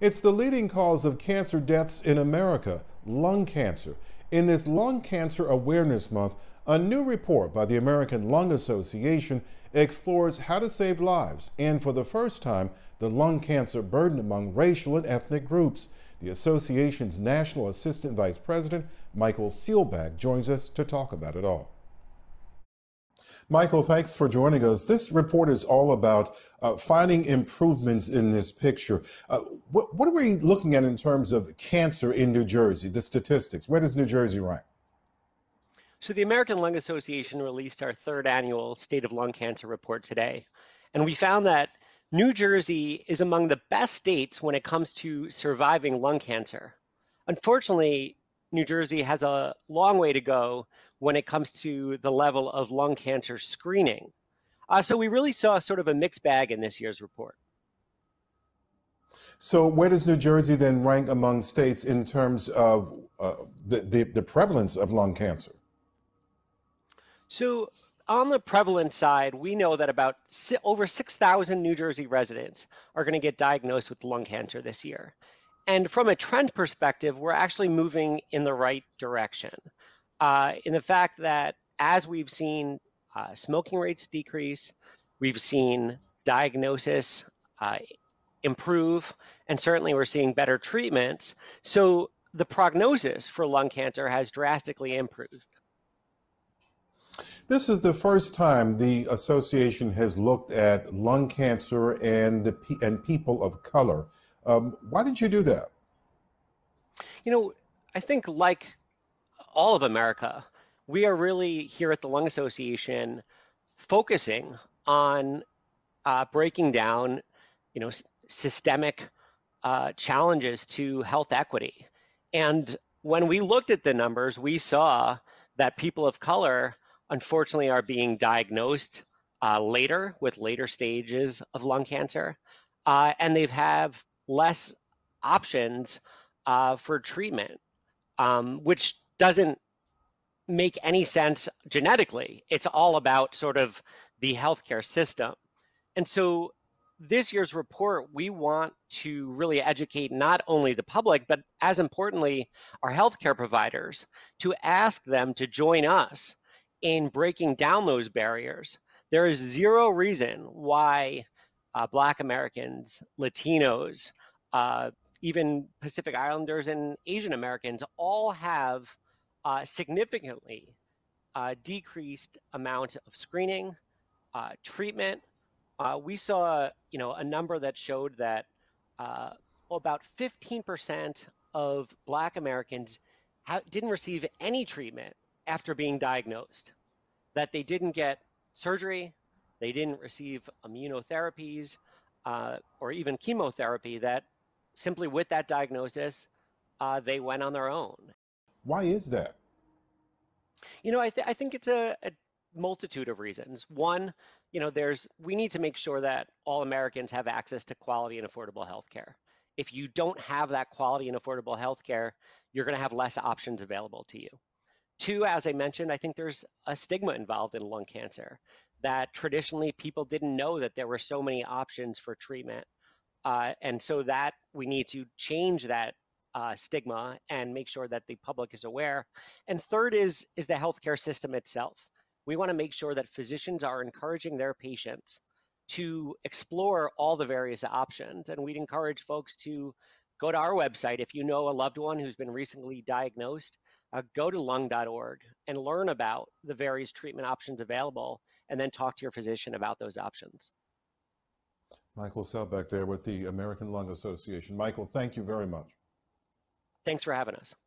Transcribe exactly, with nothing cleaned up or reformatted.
It's the leading cause of cancer deaths in America, lung cancer. In this Lung Cancer Awareness Month, a new report by the American Lung Association explores how to save lives, and for the first time, the lung cancer burden among racial and ethnic groups. The association's National Assistant Vice President, Michael Seilback, joins us to talk about it all. Michael, thanks for joining us. This report is all about uh, finding improvements in this picture. Uh, what, what are we looking at in terms of cancer in New Jersey, the statistics? Where does New Jersey rank? So the American Lung Association released our third annual State of Lung Cancer report today, and we found that New Jersey is among the best states when it comes to surviving lung cancer. Unfortunately, New Jersey has a long way to go when it comes to the level of lung cancer screening. Uh, so we really saw sort of a mixed bag in this year's report. So where does New Jersey then rank among states in terms of uh, the, the, the prevalence of lung cancer? So on the prevalence side, we know that about si- over six thousand New Jersey residents are going to get diagnosed with lung cancer this year. And from a trend perspective, we're actually moving in the right direction. Uh, in the fact that as we've seen uh, smoking rates decrease, we've seen diagnosis uh, improve, and certainly we're seeing better treatments. So the prognosis for lung cancer has drastically improved. This is the first time the association has looked at lung cancer and, the pe and people of color. Um, why did you do that? You know, I think like all of America, we are really here at the Lung Association focusing on uh, breaking down, you know, systemic uh, challenges to health equity. And when we looked at the numbers, we saw that people of color, unfortunately, are being diagnosed uh, later with later stages of lung cancer, uh, and they have less options uh, for treatment, um, which doesn't make any sense genetically. It's all about sort of the healthcare system. And so this year's report, we want to really educate not only the public, but as importantly, our healthcare providers, to ask them to join us in breaking down those barriers. There is zero reason why uh, Black Americans, Latinos, uh, even Pacific Islanders and Asian Americans all have Uh, significantly uh, decreased amounts of screening, uh, treatment. Uh, we saw, you know, a number that showed that uh, about fifteen percent of Black Americans ha didn't receive any treatment after being diagnosed, that they didn't get surgery, they didn't receive immunotherapies uh, or even chemotherapy, that simply with that diagnosis, uh, they went on their own. Why is that? You know, I, th I think it's a, a multitude of reasons. One, you know, there's we need to make sure that all Americans have access to quality and affordable health care. If you don't have that quality and affordable health care, you're going to have less options available to you. Two, as I mentioned, I think there's a stigma involved in lung cancer, that traditionally people didn't know that there were so many options for treatment. Uh, and so that we need to change that Uh, stigma and make sure that the public is aware. And third is, is the healthcare system itself. We want to make sure that physicians are encouraging their patients to explore all the various options. And we'd encourage folks to go to our website. If you know a loved one who's been recently diagnosed, uh, go to lung dot org and learn about the various treatment options available, and then talk to your physician about those options. Michael Seilback there with the American Lung Association. Michael, thank you very much. Thanks for having us.